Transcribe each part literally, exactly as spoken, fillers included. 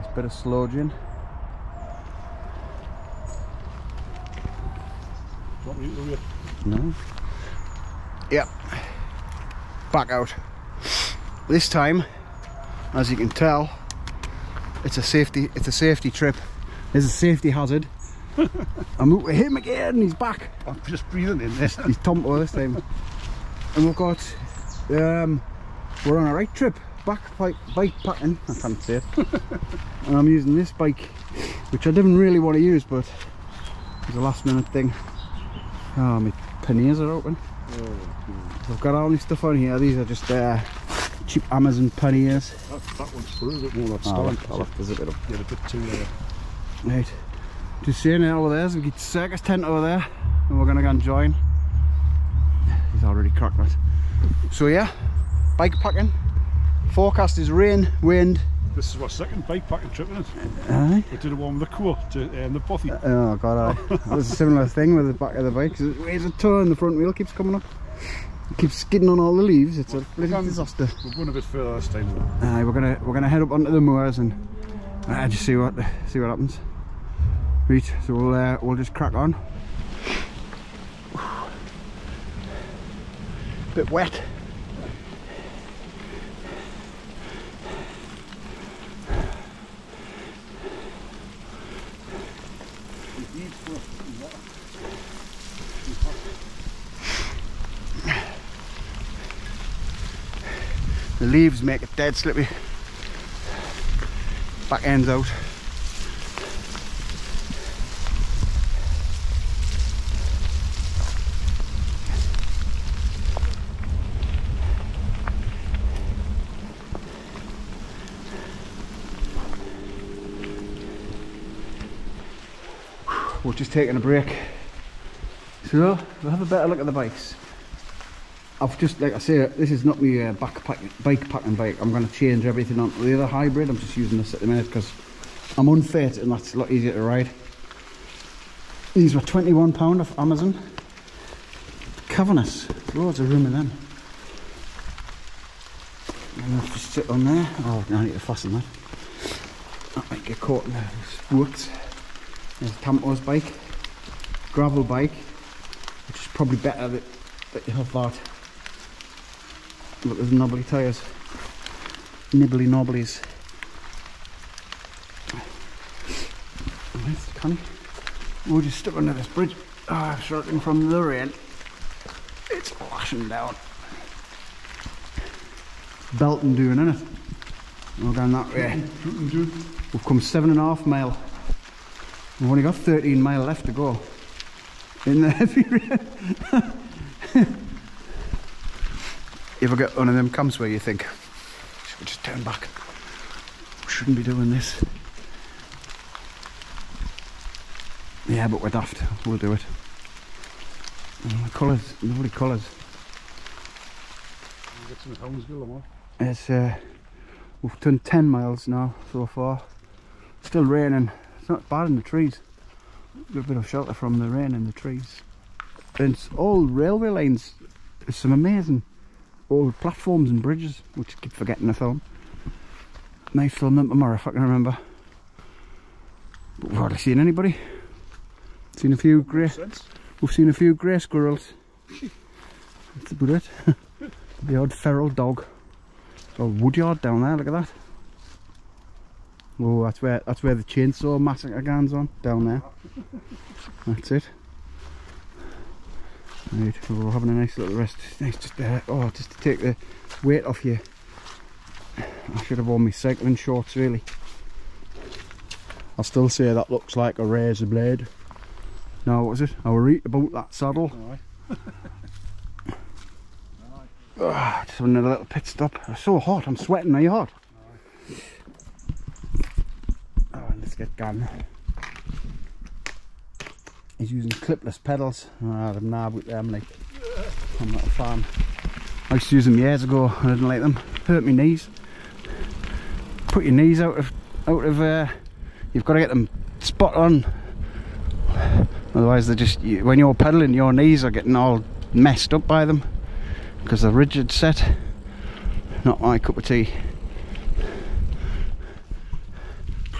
Needs a bit of slodging. Not mute, will you? No. Yep. Back out. This time, as you can tell, it's a safety it's a safety trip. There's a safety hazard. I'm out with him again, he's back. I'm just breathing in this. He's Tombo this time. And we've got um we're on a right trip, back bike bike packing. I can't say it. And I'm using this bike, which I didn't really want to use, but it's a last minute thing. Oh, my panniers are open. Oh, I've got all my stuff on here. These are just uh cheap Amazon panniers. That, that one's through, it won't have started. I'll have to zip it up. Yeah, a bit too there. Right. Just seeing it over there, so we get circus tent over there, and we're gonna go and join. He's already cracked that. So yeah, bike packing. Forecast is rain, wind. This is our second bike packing trip, isn't it? Aye. We did one with the core to um, the bothy. Uh, oh god, aye. That was a similar thing with the back of the bike, because it weighs a ton, the front wheel keeps coming up. It keeps skidding on all the leaves, it's well, a bloody disaster. We're going a bit further this time though. Aye, we're gonna we're gonna head up onto the moors and uh, just see what see what happens. Right, so we'll uh, we'll just crack on. Bit wet. The leaves make it dead slippy. Back end's out. We're just taking a break, so we'll have a better look at the bikes. I've just, like I say, this is not my uh, backpack, bike packing bike. I'm going to change everything onto the other hybrid. I'm just using this at the minute because I'm unfit and that's a lot easier to ride. These were twenty-one pound off Amazon. Cavernous, loads of room in them. I'm going to have to sit on there. Oh, I need to fasten that. That might get caught in the spokes. There's Tampo's bike, gravel bike, which is probably better that, that you have that. Look, there's knobbly tyres, nibbly nobblies. That's canny. We'll just step under this bridge. Ah, oh, shorting from the rain. It's washing down. Belton doing, innit? We're going that way. We've come seven and a half mile. We've only got thirteen mile left to go in the heavy rain. You ever get one of them camps where you think, should we just turn back? We shouldn't be doing this. Yeah, but we're daft. We'll do it. And the colours, lovely colours. Get some Helmsville or what? It's uh, we've done ten miles now so far. Still raining. Not bad in the trees. Got a bit of shelter from the rain in the trees. And it's all railway lines. There's some amazing old platforms and bridges, which I keep forgetting to film. May film them tomorrow if I can remember. But we've hardly seen anybody. Seen a few grey. We've seen a few grey squirrels. That's about it. The odd feral dog. Or woodyard down there. Look at that. Oh, that's where that's where the chainsaw massacre goes on, down there. That's it. Right, well, we're having a nice little rest. Nice just there. Oh, just to take the weight off you. I should have worn my cycling shorts really. I still say that looks like a razor blade. Now what was it? I were right about that saddle. Aye. Oh, just having a little pit stop. It's so hot, I'm sweating. Are you hot? Aye. Get gone. He's using clipless pedals. Ah, them nah, but them like I'm not a fan. I used to use them years ago and I didn't like them. Hurt my knees. Put your knees out of out of. Uh, you've got to get them spot on. Otherwise, they just you, when you're pedaling, your knees are getting all messed up by them because they're rigid set. Not my cup of tea.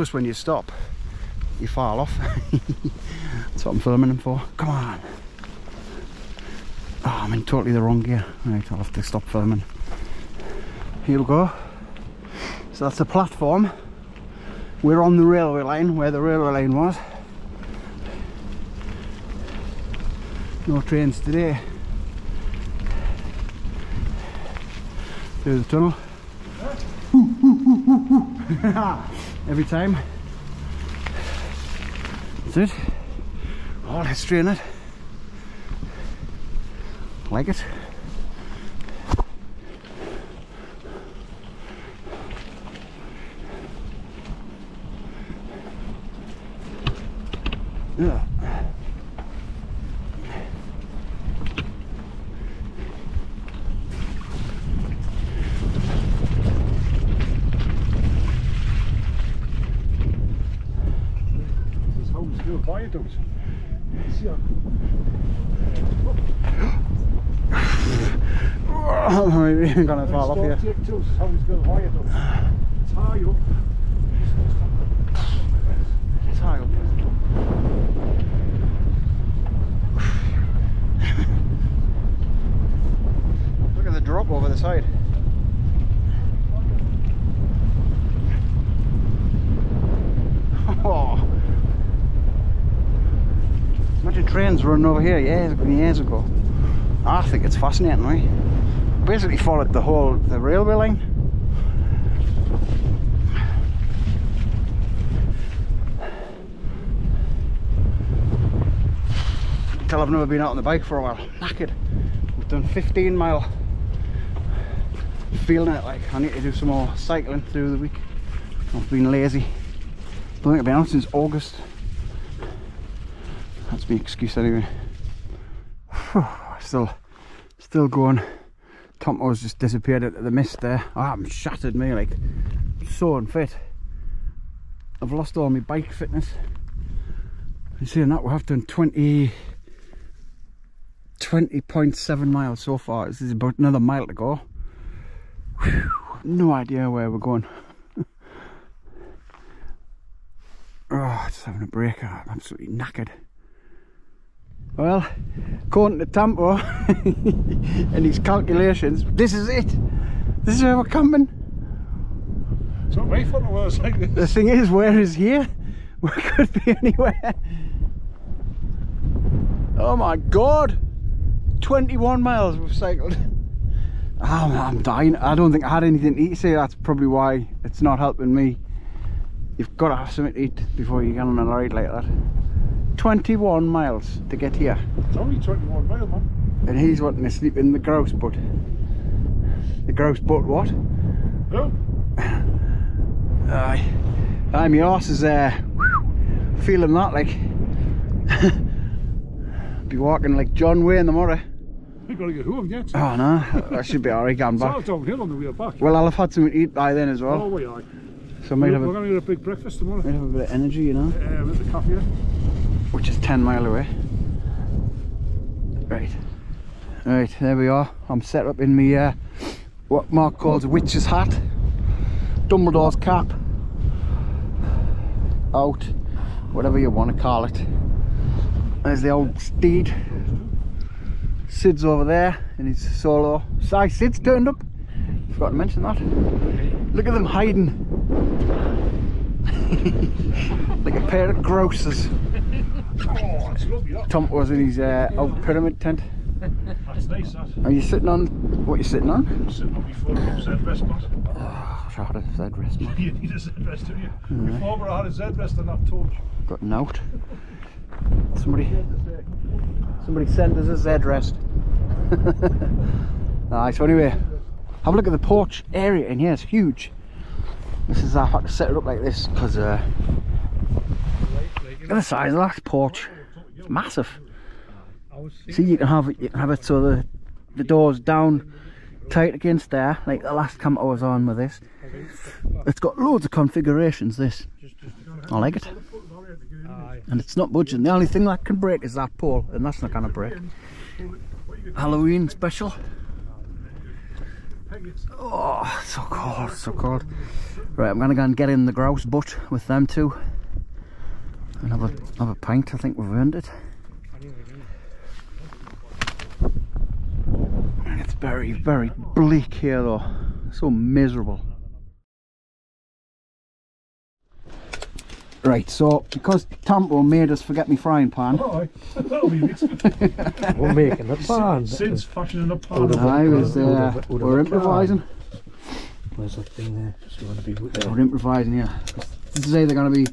Plus when you stop, you fall off. That's what I'm filming them for. Come on. Oh, I'm in totally the wrong gear. Right, I'll have to stop filming. Here we go. So that's the platform. We're on the railway line, where the railway line was. No trains today. Through the tunnel. Ooh, ooh, ooh, ooh, ooh. Every time. That's it. Oh, let's strain it. Like it. Yeah. I'm gonna fall off here. It's high up. It's high up. Look at the drop over the side. Oh. Imagine trains running over here years and years ago. I think it's fascinating, right? Basically followed the whole the railway line. Until I've never been out on the bike for a while. Knackered. We've done fifteen mile. Feeling it like I need to do some more cycling through the week. I've been lazy. Don't think I've been out since August. That's my excuse anyway. Still, still going. Tomto's just disappeared into the mist there. Oh, I'm shattered, me, like, so unfit. I've lost all my bike fitness. And seeing that, we have done twenty point seven miles so far. This is about another mile to go. Whew, no idea where we're going. Oh, just having a break. I'm absolutely knackered. Well, according to Tampo and his calculations, this is it. This is where we're camping. It's not very fun to work like this. The thing is, where is here? We could be anywhere. Oh my god! twenty-one miles we've cycled. Oh man, I'm dying. I don't think I had anything to eat, so that's probably why it's not helping me. You've got to have something to eat before you get on a ride like that. twenty-one miles to get here. It's only twenty-one miles, man. And he's wanting to sleep in the grouse boat. The grouse boat what? Who? Aye. Aye, my arse is there. Uh, feeling that like. Be walking like John Wayne in the morning. You've got to get home yet. Oh no, I should be alright going back. It's all downhill on the way back. Well, I'll have had something to eat by then as well. Oh, we are. So I might we're, have a, we're going to get a big breakfast tomorrow. Might have a bit of energy, you know. Uh, with the coffee. Which is ten mile away. Right, right, there we are. I'm set up in my uh, what Mark calls a witch's hat, Dumbledore's cap, out, whatever you want to call it. There's the old steed. Sid's over there in his solo. Sigh, Sid's turned up. Forgot to mention that. Look at them hiding. Like a pair of grocers. Oh, Tom was in his uh, old pyramid tent. That's nice, that. Are you sitting on... what are you sitting on? I'm sitting on my full-up Z-Rest mat. Oh, I had a Z-Rest mat. You need a Z-Rest, do you? Right. Before I had a Z-Rest and I've told you. Got an out. Somebody... somebody sent us a Z-Rest. Alright, so anyway. Have a look at the porch area in here, it's huge. This is... I've had to set it up like this because... Uh, look at the size of that porch. It's massive. See, you can have it, you can have it so the, the door's down tight against there, like the last camp I was on with this. It's got loads of configurations, this. I like it. And it's not budging. The only thing that can break is that pole, and that's not going to break. Halloween special. Oh, so cold, so cold. Right, I'm gonna go and get in the grouse butt with them two and have a, have a pint. I think we've earned it. It's very, very bleak here though, so miserable. Right, so because Tambo made us forget me frying pan. Oh, that'll be it. We're making the pan. Sid's fashioning a pan. I was there. Uh, we're improvising. Where's that thing there? Just want to be with we're improvising, yeah. This is either going to be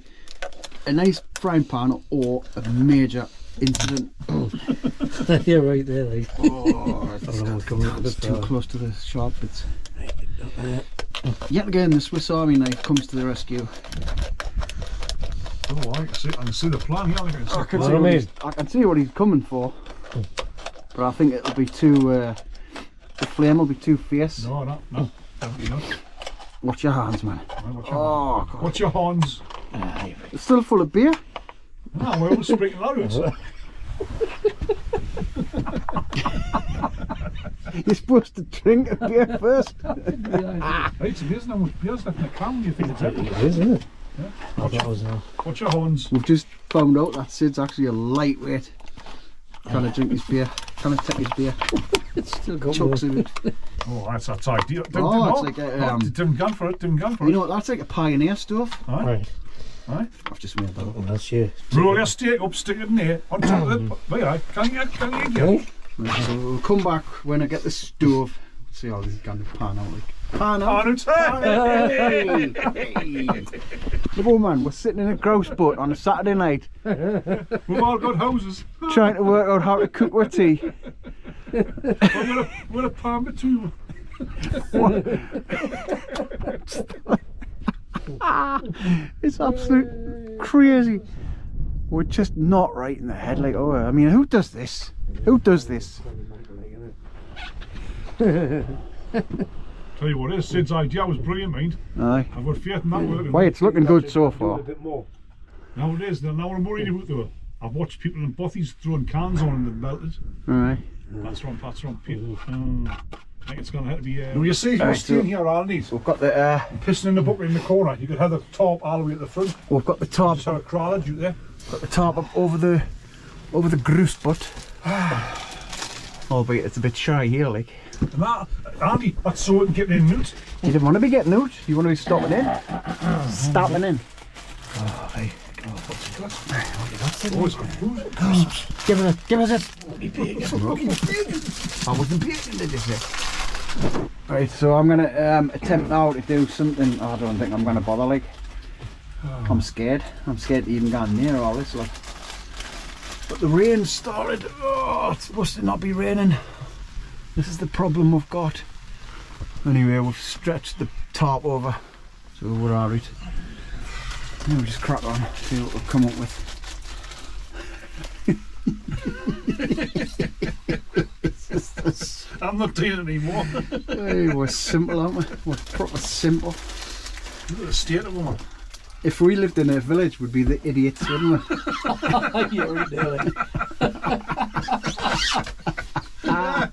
a nice frying pan or a major incident. You're right there, like. Oh, it's, it's, it's, it's, it's too close to the sharp bits. Right, up there. Yet again, the Swiss Army knife comes to the rescue. Oh, I can see, I can see the plan here. I can see, I can see, what, he's, I can see what he's coming for, mm. but I think it'll be too. Uh, the flame will be too fierce. No, no, no, definitely not. Watch your hands, man. Right, watch your oh, hand. God. Watch your hands. Uh, it's still full of beer. No, we're all speaking loads. You're supposed to drink a beer first. Right, it's amazing how much beer's left in the can. You think it's empty? It is, isn't it? Yeah. Watch, your, watch your horns. We've just found out that Sid's actually a lightweight. Trying to drink his beer, trying to take his beer. It's still got chunks of it. Oh, that's that's ideal. Didn't, oh, didn't, that's like a, um, didn't gun for it. Didn't gun for it. You know what? That's like a pioneer stuff. Aye. Right. Aye. I've just made that up. That's you. Roll your steak up, stick it in here. On top of it. Aye. Can you? Can you? Okay. Right, so we'll come back when I get the stove. See how this is going to pan out. Like. Pan out. Pan out. Oh man, we're sitting in a grouse butt on a Saturday night. We've all got houses. Trying to work out how to cook our tea. We're gonna, we're gonna pan between. It's absolute crazy. We're just not right in the head. Like, oh, I mean, who does this? Who does this? Tell you what, is Sid's idea was brilliant, mind. Aye. I've got faith in that working. Why, it's looking good so far. Nowadays, they're now worried about the. I've watched people in bothies throwing cans on and they're belted. Aye. That's wrong, that's wrong, people. Um, I think it's going to have to be. Uh, no, you see, we're staying here, I'll need. We've got the. Uh, pissing in the bucket in the corner. You could have the tarp all the way at the front. We've got the tarp. Just have a crawler out there. Got the tarp up over the. over the grouse butt. Albeit it's a bit shy here, like. And that, Andy, that's so it can get in out. You didn't want to be getting out, you want to be stopping in. Stopping in. Oh, hey. Oh, what's it got? What's it got? Give us a, give us a. I wasn't patient, did you say? Right, so I'm going to um, attempt now to do something. Oh, I don't think I'm going to bother, like. Oh. I'm scared. I'm scared to even go near all this, like. But the rain started. Oh, it's supposed to not be raining. This is the problem we've got. Anyway, we've stretched the tarp over, so we're alright. Now we'll just crack on, see what we've come up with. I'm not doing it anymore. Hey, we're simple, aren't we? We're proper simple. Look at the state of them. If we lived in a village, we'd be the idiots, wouldn't we? You're doing it. Ah.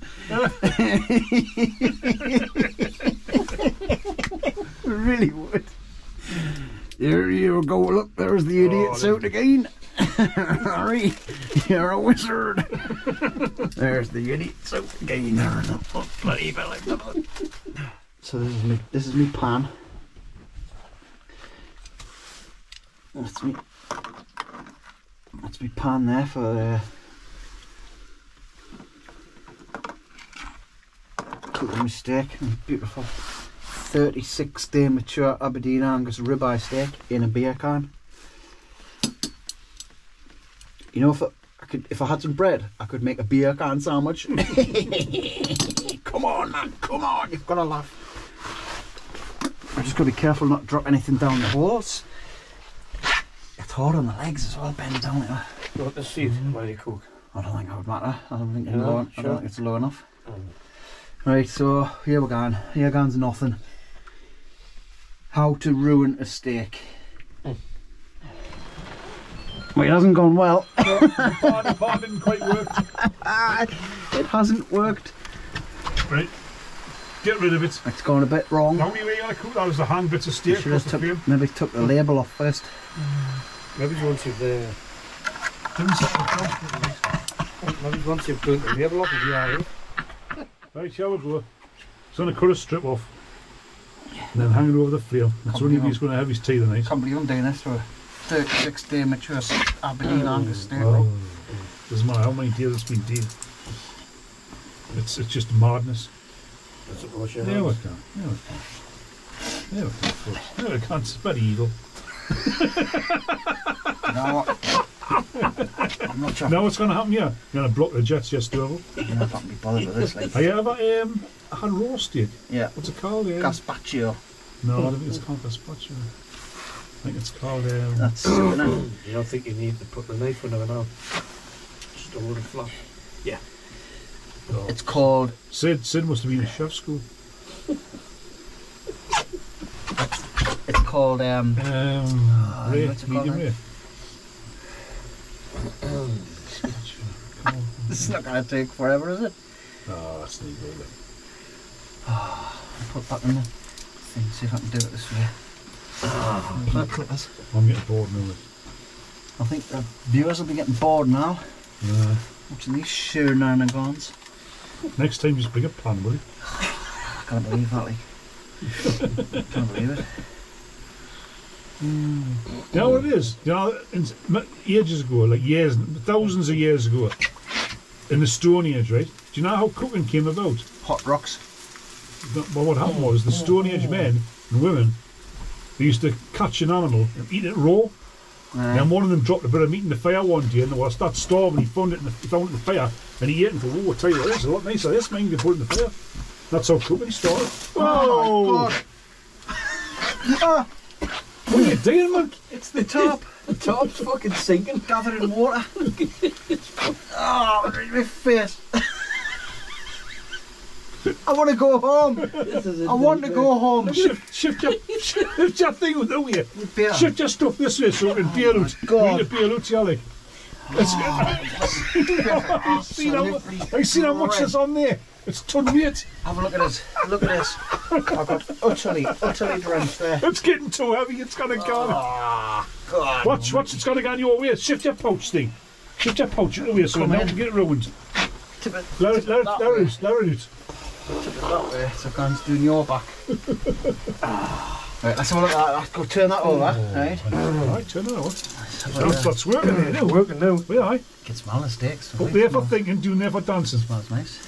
Really would. Here you go, look, there's the idiots oh, out again. Harry, you're a wizard. There's the idiots out again. Bloody belly. So this is me this is me pan. That's me That's me pan there for uh, mistake, beautiful thirty-six day mature Aberdeen Angus ribeye steak in a beer can. You know, if I, I could, if I had some bread, I could make a beer can sandwich. Come on, man, come on, you've got to laugh. I just got to be careful not to drop anything down the holes. It's hard on the legs as well, bend down it. You want to see it while you cook? I don't think that would matter. I don't think, yeah, low, sure. I don't think it's low enough. Um, Right, so here we're going. Here goes nothing. How to ruin a steak. Mm. Well, it hasn't gone well. No, the bar, the bar didn't quite work. It hasn't worked. Right. Get rid of it. It's going a bit wrong. The only way you want to cook that is the hand bits of steak. Maybe took the label off first. Maybe once you've the maybe once you've done the label off, it'll be alright. Right, here we go. It's going to cut a strip off. And then hang it over the flame. That's only if he's going to have his tea tonight. I can't believe I'm doing this for a thirty-six day mature Aberdeen Angus steak. Oh, doesn't matter how many days it's been dead. It's it's just madness. That's what there, we there we can. There we can, folks. There we can. It's bloody evil. No, I'm not sure. Now what's going to happen here? You're going to block the jets, yes, Durval. You're not going to be bothered with this, like. Have you ever um, had raw steak? Yeah. What's it called? Um, gazpacho. No, I don't think it's called gazpacho. I think it's called... Um, That's soup, isn't it? You don't think you need to put the knife under it now? Just a little flap. Yeah. No. It's called... Sid, Sid must have been in chef school. It's called... Um, um, oh, rare, what's it called, medium rare. It's not going to take forever, is it? Oh, that's neat, really. Oh, I'll put that in the thing, see if I can do it this way. Oh, I'm getting bored now. I think the viewers will be getting bored now. Yeah. Watching these sheer nanogons. Next time just bring a plan, will you? I can't believe that, like. I can't believe it. Mm. You know what it is? You know, ages ago, like years, thousands of years ago, in the Stone Age, right? Do you know how cooking came about? Hot rocks. Well, what happened was the Stone Age men and women, they used to catch an animal and eat it raw. Right. Then one of them dropped a bit of meat in the fire one day, and whilst that storm, and he found it in the, he found it in the fire, and he ate it and thought, oh, I tell you what, this is a lot nicer. This man can put it in the fire. That's how cooking started. Oh, my God. What are you doing, man? It's the top. The top's fucking sinking, gathering water. Oh, look at my face. I want to go home. I want to go home. Shift, shift, your, shift your thing with you. Shift your stuff this way so we can bail out. We need to bail out, Charlie. I've seen how much is on there. It's ton weight. Have a look at this. Look at this. I've got utterly, utterly drenched there. It's getting too heavy. It's going to go. Oh, God. Watch, watch. It's going to go your way. Shift your pouch thing. Shift your pouch it away so we don't get it ruined. Lower it, lower it, lower it, lower it. Tip it that way, so Gran's doing your back. Ah. Right, let's have a look at that. Let's go turn that over. Oh, right. Right, turn that over. That's, that's working here now. Working now. We are. Can smell the steaks. Up there for thinking, do never dancing. Smells nice.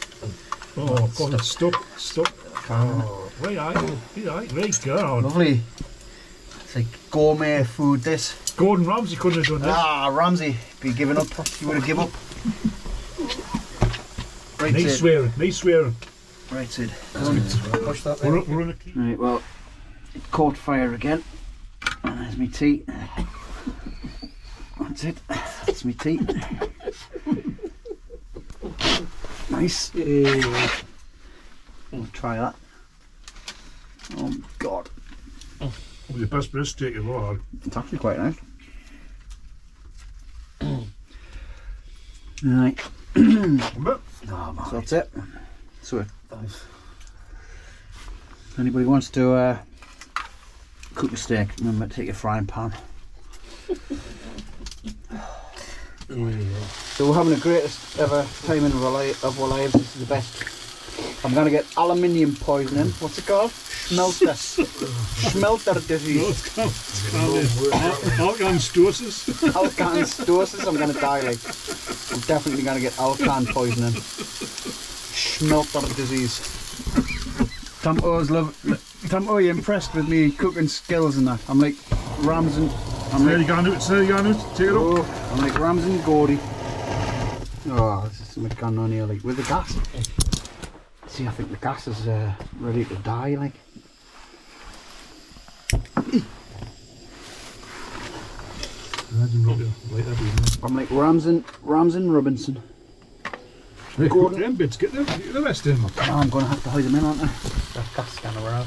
Oh, God, it's stuck. Stuck. Oh, right, aye. Right, right, God. Lovely. It's like gourmet food, this. Gordon Ramsay couldn't have done this. Ah, Ramsay, be giving up. He would have given up. Right, nice swearing, nice swearing. Right, Sid. Push that we're up, we're on a right, well, it caught fire again. And there's my tea. That's it. That's my tea. Nice. Yeah. I'll try that. Oh, God. Oh, the best bit of steak you've ever had. It's actually quite nice. Right. Oh, so that's it. So if anybody wants to uh, cook a steak, remember to take your frying pan. So we're having the greatest ever time in of our lives. This is the best. I'm going to get aluminium poisoning. What's it called? Schmelter. Schmelter disease. No, it's called, it's called al alkanstosis. Alkanstosis. I'm going to die. Like, I'm definitely going to get alkan poisoning. Schmelter disease. Tom O's love. Tom O, you're impressed with me cooking skills and that. I'm like Ramsay. I'm really like, going to it. Really going to take it oh, up. I'm like Ramsay and Gordy. Oh, this is something going on here, like with the gas. See, I think the gas is uh, ready to die, like. I'm like Ramsay, Ramsay Robinson. Hey, Gordon, them bits, get, them, get the rest in. Oh, I'm going to have to hide them in, aren't I? That gas scanner we're out.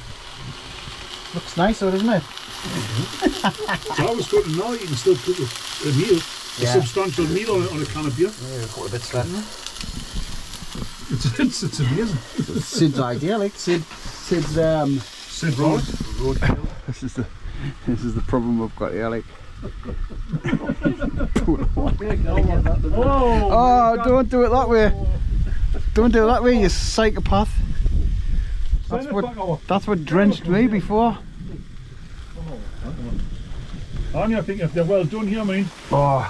Looks nice though, doesn't it? Mm-hmm. So I was cooking now, you can still cook a meal, yeah. A substantial meal on a, on a can of beer. Yeah, quite a bit of that. It's, it's, it's amazing. It's Sid's idea, like Sid. Sid's um Sid Road. Road. This is the this is the problem I've got here, like. Oh, don't do it that way. Don't do it that way, you psychopath. That's what that's what drenched me before. I mean, I think if they're well done here, I mean. Oh, I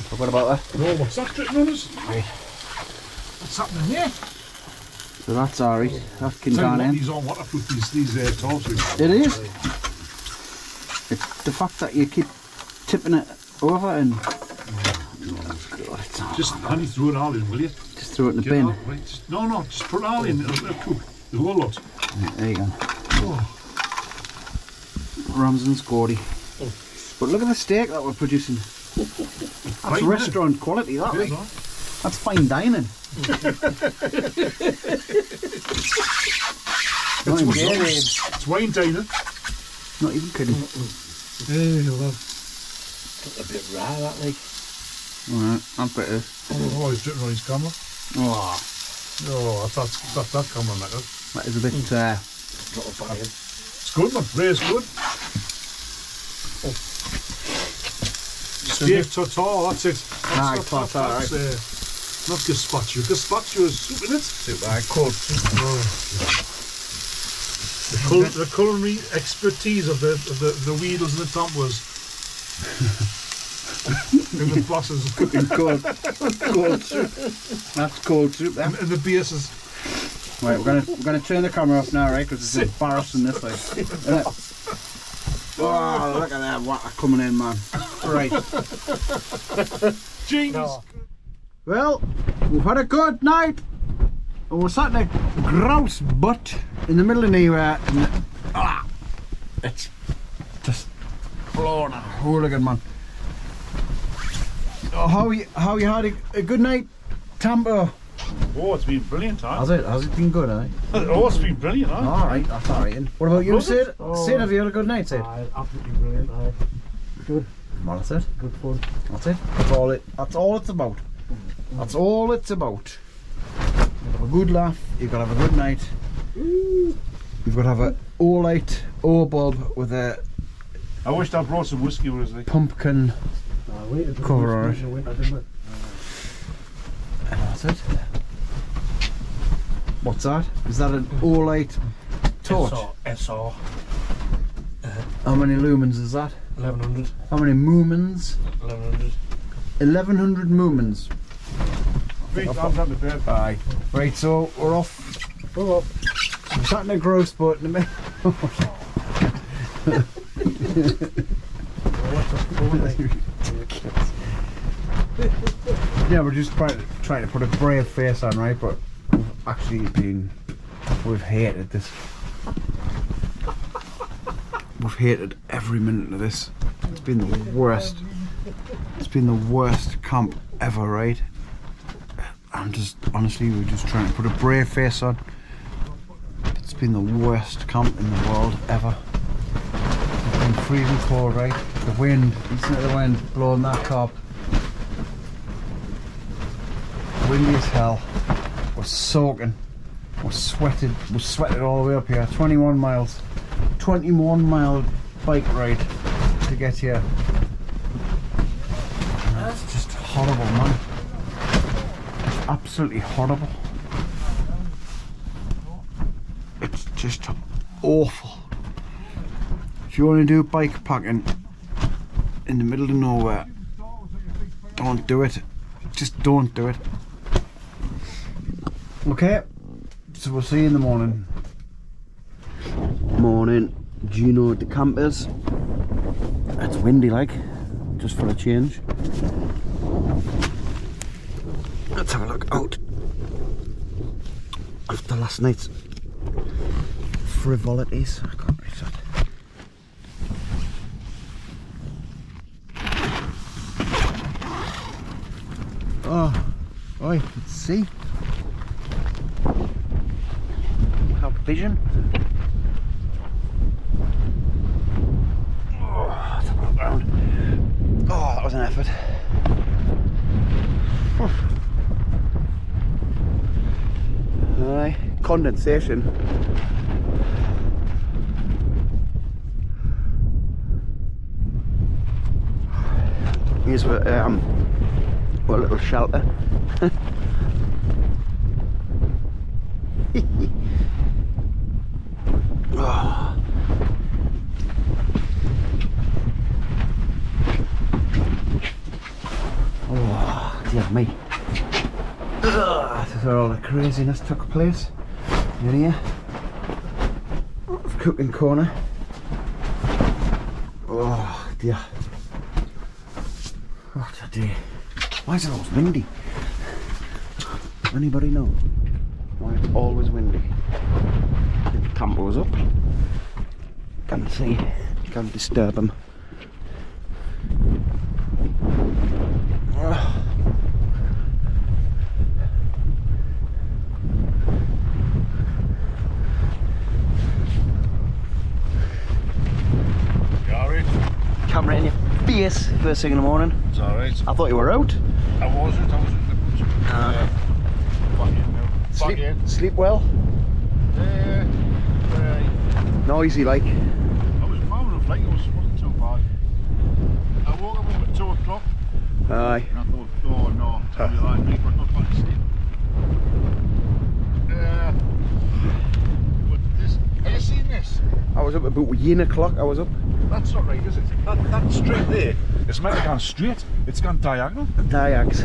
forgot about that. Oh, what's that tripping on us? Right. What's happening here? So that's alright. That can down in. These on waterproof, these these uh, torches. It is. It's the fact that you keep tipping it over and. Oh, God, it's all just honey, throw it all in, will you? Just throw it in the Get bin. Out, right? Just, no, no, just put it all in. It'll, it'll cook the whole lot. Right, there you go. Oh. Ramsay's Gordy. Oh. But look at the steak that we're producing. That's fine, restaurant it? Quality, that way. Like. That's fine dining. Not even kidding. It's wine dining. Not even kidding. Hey, love. It's a bit rare, that like. Alright, I'm better. Oh, he's dripping on his camera. Oh. Oh, that's that, that, that camera, that is. That is a bit, mm. uh... Not a it's good, man. Ray's good. Oh. Steak tartare, that's it. That's ah, that's tartare, that's, right. uh, not gazpacho. Gazpacho is soup, isn't it? Soup, I cold soup. Oh, yeah. The culinary expertise of the of the, the Weedles and the Tamplers. And the bosses. Cooking cold, cold soup. That's cold soup, then. And, and the bases. Right, we're gonna we're gonna turn the camera off now, right? Because it's embarrassing this way. Isn't it? Oh, look at that water coming in, man. Right. Jesus. Well, we've had a good night. And we're sat in a grouse butt in the middle of nowhere. And ah, it's just blown a hooligan, man. Oh, how you, how you had a, a good night, Tambo? Oh, it's been brilliant, huh? Has it? Has it been good, eh? Oh, it's been brilliant, eh? Alright, that's alright. What about you, Sid? Oh, Sid, have you had a good night, Sid? Aye, absolutely brilliant, aye. Good. That's it. Good fun. That's it. That's all, it, that's all it's about. That's all it's about. You've got to have a good laugh, you've got to have a good night. You've got to have an O-light, O-bulb with a... I wish I brought some whiskey with us. Pumpkin cover on it. And that's it. What's that? Is that an O-light torch? S R. Uh, How many lumens is that? eleven hundred. How many moomins? eleven hundred. eleven hundred moomins. Great, I've had the beer. Aye. Right, so we're off. We're off. I'm sat in a gross boat in a minute. Yeah, we're just trying to, trying to put a brave face on, right? But we've actually been, we've hated this. We've hated every minute of this. It's been the worst. It's been the worst camp ever, right? I'm just, honestly, we're just trying to put a brave face on. It's been the worst camp in the world ever. It's been freezing cold, right? The wind, listen to the wind blowing that top. Windy as hell. We're soaking. We're sweated. We're sweated all the way up here. twenty-one miles. twenty-one mile bike ride to get here. It's just horrible, man. It's absolutely horrible. It's just awful. If you want to do bike packing in the middle of nowhere, don't do it. Just don't do it. Okay, so we'll see you in the morning. Morning, Gino de Campers. It's windy like, just for a change. Let's have a look out. After last night's frivolities, I can't reach that. Oh, oi, let's see. Vision. Oh, that's a look round. Oh, that was an effort. Aye, condensation. Here's our, um, our little shelter. Oh. Oh, dear me. Ugh, this is where all the craziness took place. In here. Cooking corner. Oh dear. What a day. Why is it always windy? Anybody know why it's always windy? The camper's up. Can't see. Can't disturb them. First thing in the morning. It's alright. I thought you were out. I wasn't, I was in the kitchen. Uh, back in now. Back sleep, in. Sleep well? Yeah, uh, noisy like. I was warm enough, like, it was, wasn't too bad. I woke up at two o'clock. Aye. And I thought, oh no, it's going to be like me, but I'm not back to sleep. Uh, but this, have you seen this? I was up about one o'clock, I was up. That's not right, is it? That, that street there, it's meant to go straight, it's gone diagonal. Diags.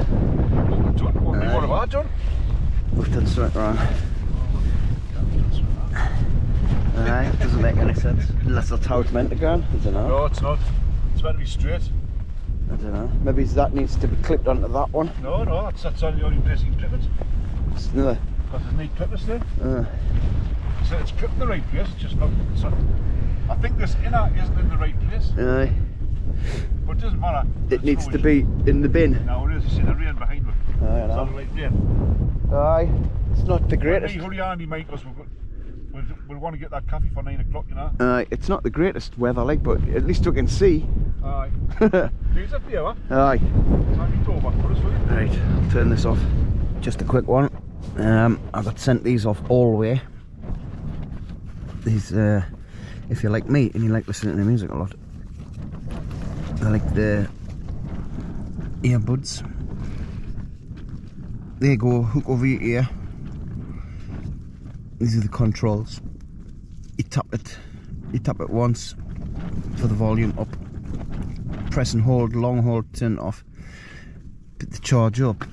What, what, uh, what have I done? We've done something wrong. Aye, it doesn't make any sense. Unless that's how it's meant to go, I don't know. No, it's not. It's meant to be straight. I don't know. Maybe that needs to be clipped onto that one. No, no, that's, that's only the only place you can clip it. It's another. Because there's no clippers there. Uh. So it's clipped in the right place, it's just not. It's not I think this inner isn't in the right place. Aye. But it doesn't matter. It it's needs to be in the bin. No, it is. You see the rain behind me. Aye, I know. It's right there. Aye. It's not the greatest. Hurry on, you mate, because we'll want to get that coffee for nine o'clock, you know. Aye. It's not the greatest weather, like, but at least we can see. Aye. Leaves up here, huh? Aye. Time to go back for us, will you? Right. I'll turn this off. Just a quick one. Um, I got sent these off all the way. These, uh... if you're like me and you like listening to music a lot, I like the earbuds. They go hook over your ear. These are the controls. You tap it, you tap it once for the volume up. Press and hold, long hold, turn it off. Put the charge up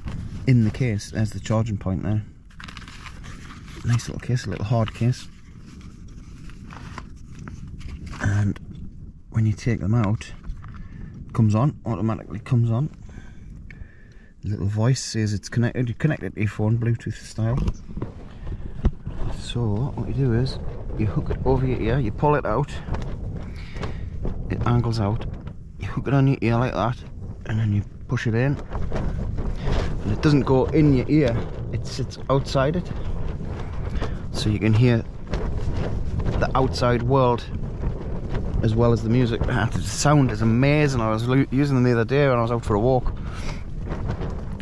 in the case. There's the charging point there. Nice little case, a little hard case. And when you take them out, it comes on, automatically comes on. The little voice says it's connected. You connect it to your phone, Bluetooth style. So what you do is you hook it over your ear, you pull it out, it angles out, you hook it on your ear like that, and then you push it in. And it doesn't go in your ear, it sits outside it. So you can hear the outside world as well as the music. The sound is amazing. I was using them the other day when I was out for a walk,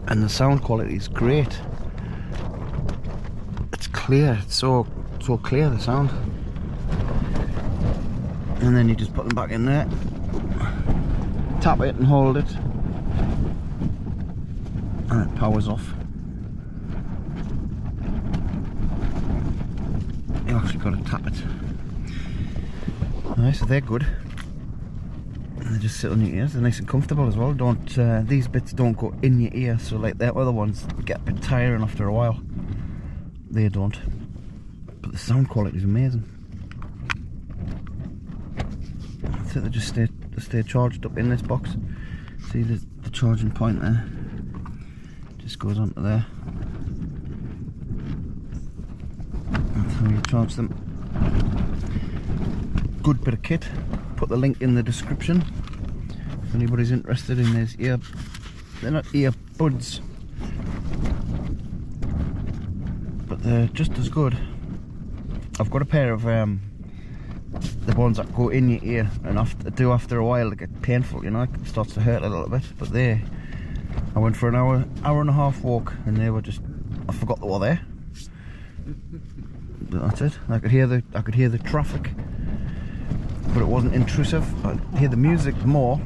and the sound quality is great. It's clear. It's so so clear, the sound. And then you just put them back in there, tap it and hold it, and it powers off. You actually got to tap it. Nice, so they're good. And they just sit on your ears. They're nice and comfortable as well. Don't uh, these bits don't go in your ear, so like the other ones get a bit tiring after a while. They don't. But the sound quality is amazing. I think they just stay they stay charged up in this box. See the the charging point there. Just goes onto there. That's how you charge them. Good bit of kit. Put the link in the description if anybody's interested in these ear. They're not earbuds, but they're just as good. I've got a pair of um, the ones that go in your ear, and after do after a while they get painful. You know, it starts to hurt a little bit. But they, I went for an hour, hour and a half walk, and they were just. I forgot they were there. But that's it. I could hear the. I could hear the traffic. But it wasn't intrusive. I hear the music more,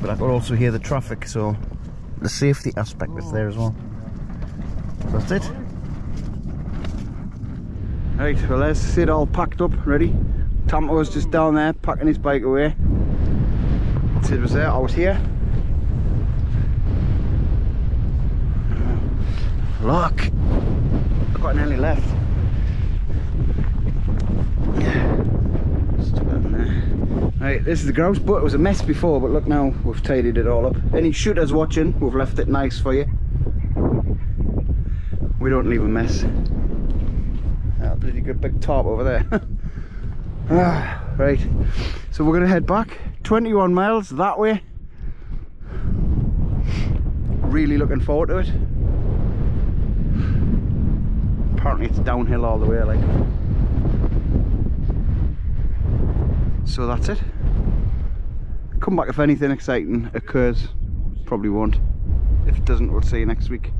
but I could also hear the traffic, so the safety aspect was there as well. That's it. Right, well there's it all packed up, ready. Tamto's just down there, packing his bike away. Sid was there, I was here. Look! I quite nearly left. Just about there. Right, this is the grouse, but it was a mess before, but look now, we've tidied it all up. Any shooters watching, we've left it nice for you. We don't leave a mess. That bloody good big tarp over there. Ah, right, so we're going to head back twenty-one miles that way. Really looking forward to it. Apparently it's downhill all the way, like. So that's it. Come back if anything exciting occurs. Probably won't. If it doesn't, we'll see you next week.